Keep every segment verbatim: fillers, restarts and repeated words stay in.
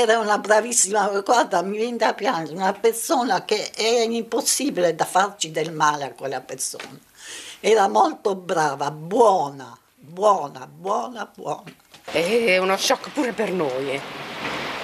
era una bravissima, guarda, mi viene da piangere, una persona che era impossibile da farci del male a quella persona. Era molto brava, buona, buona, buona, buona. È uno shock pure per noi. Eh.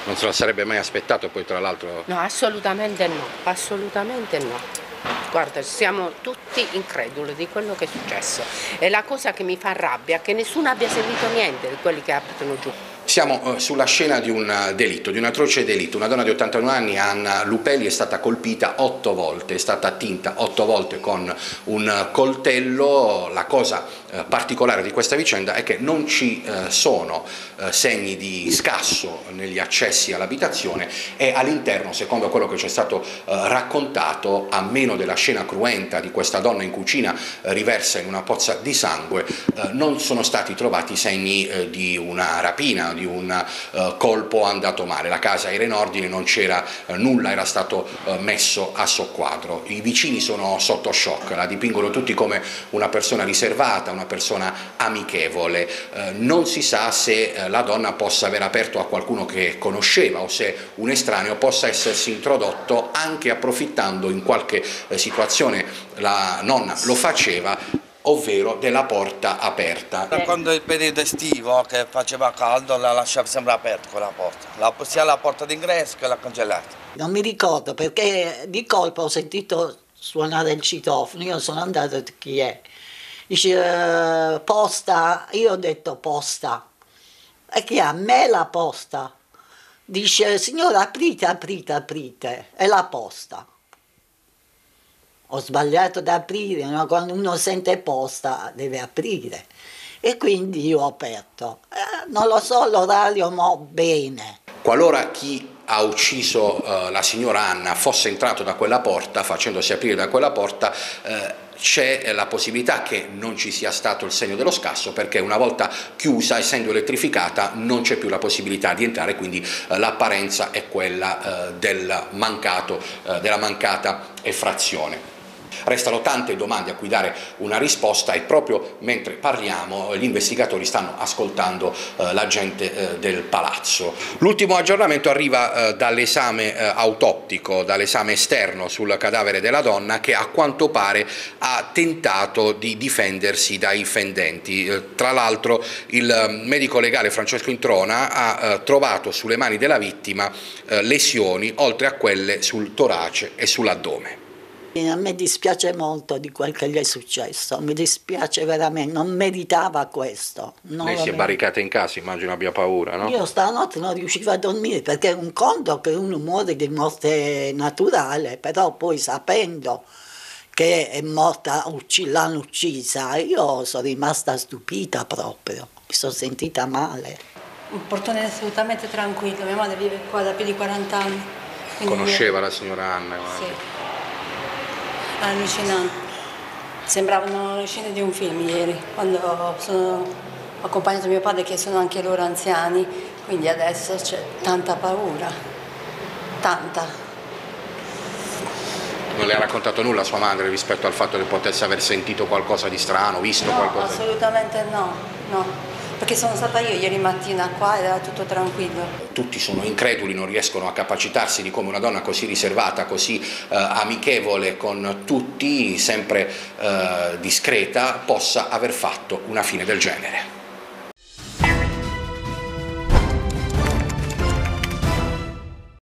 Non se lo sarebbe mai aspettato poi tra l'altro? No, assolutamente no, assolutamente no. Guarda, siamo tutti increduli di quello che è successo. E la cosa che mi fa rabbia è che nessuno abbia seguito niente di quelli che abitano giù. Siamo sulla scena di un delitto, di un atroce delitto. Una donna di ottantuno anni, Anna Lupelli, è stata colpita otto volte, è stata attinta otto volte con un coltello. La cosa particolare di questa vicenda è che non ci sono segni di scasso negli accessi all'abitazione e all'interno, secondo quello che ci è stato raccontato, a meno della scena cruenta di questa donna in cucina riversa in una pozza di sangue, non sono stati trovati segni di una rapina, di un uh, colpo andato male. La casa era in ordine, non c'era uh, nulla, era stato uh, messo a soqquadro. I vicini sono sotto shock, la dipingono tutti come una persona riservata, una persona amichevole. Uh, non si sa se uh, la donna possa aver aperto a qualcuno che conosceva o se un estraneo possa essersi introdotto anche approfittando in qualche uh, situazione, la nonna lo faceva, ovvero della porta aperta. Quando è il periodo estivo che faceva caldo la lasciava sempre aperta quella porta, la, sia la porta d'ingresso che la cancellata. Non mi ricordo perché di colpo ho sentito suonare il citofono, io sono andato e ho detto chi è? Dice eh, posta, io ho detto posta, e chi ha? Me la posta. Dice signora aprite, aprite, aprite, è la posta. Ho sbagliato ad aprire, no? Quando uno sente posta deve aprire, e quindi io ho aperto. Eh, non lo so l'orario, ma bene. Qualora chi ha ucciso eh, la signora Anna fosse entrato da quella porta, facendosi aprire da quella porta, eh, c'è la possibilità che non ci sia stato il segno dello scasso, perché una volta chiusa, essendo elettrificata, non c'è più la possibilità di entrare, quindi eh, l'apparenza è quella eh, del mancato, eh, della mancata effrazione. Restano tante domande a cui dare una risposta e proprio mentre parliamo gli investigatori stanno ascoltando eh, la gente eh, del palazzo. L'ultimo aggiornamento arriva eh, dall'esame eh, autoptico, dall'esame esterno sul cadavere della donna, che a quanto pare ha tentato di difendersi dai fendenti. Eh, tra l'altro il medico legale Francesco Introna ha eh, trovato sulle mani della vittima eh, lesioni oltre a quelle sul torace e sull'addome. A me dispiace molto di quel che gli è successo, mi dispiace veramente, non meritava questo. Non Lei si è barricata in casa, immagino abbia paura, no? Io stanotte non riuscivo a dormire, perché è un conto che uno muore di morte naturale, però poi sapendo che è morta, l'hanno uccisa, io sono rimasta stupita proprio, mi sono sentita male. Un portone assolutamente tranquillo, mia madre vive qua da più di quaranta anni. Conosceva io... la signora Anna? Guarda. Sì. Allucinante, sembravano le scene di un film ieri, quando sono accompagnato mio padre, che sono anche loro anziani, quindi adesso c'è tanta paura, tanta. Non le ha raccontato nulla sua madre rispetto al fatto che potesse aver sentito qualcosa di strano, visto no, qualcosa? Assolutamente no, no. Perché sono stata io ieri mattina qua ed era tutto tranquillo. Tutti sono increduli, non riescono a capacitarsi di come una donna così riservata, così eh, amichevole con tutti, sempre eh, discreta, possa aver fatto una fine del genere.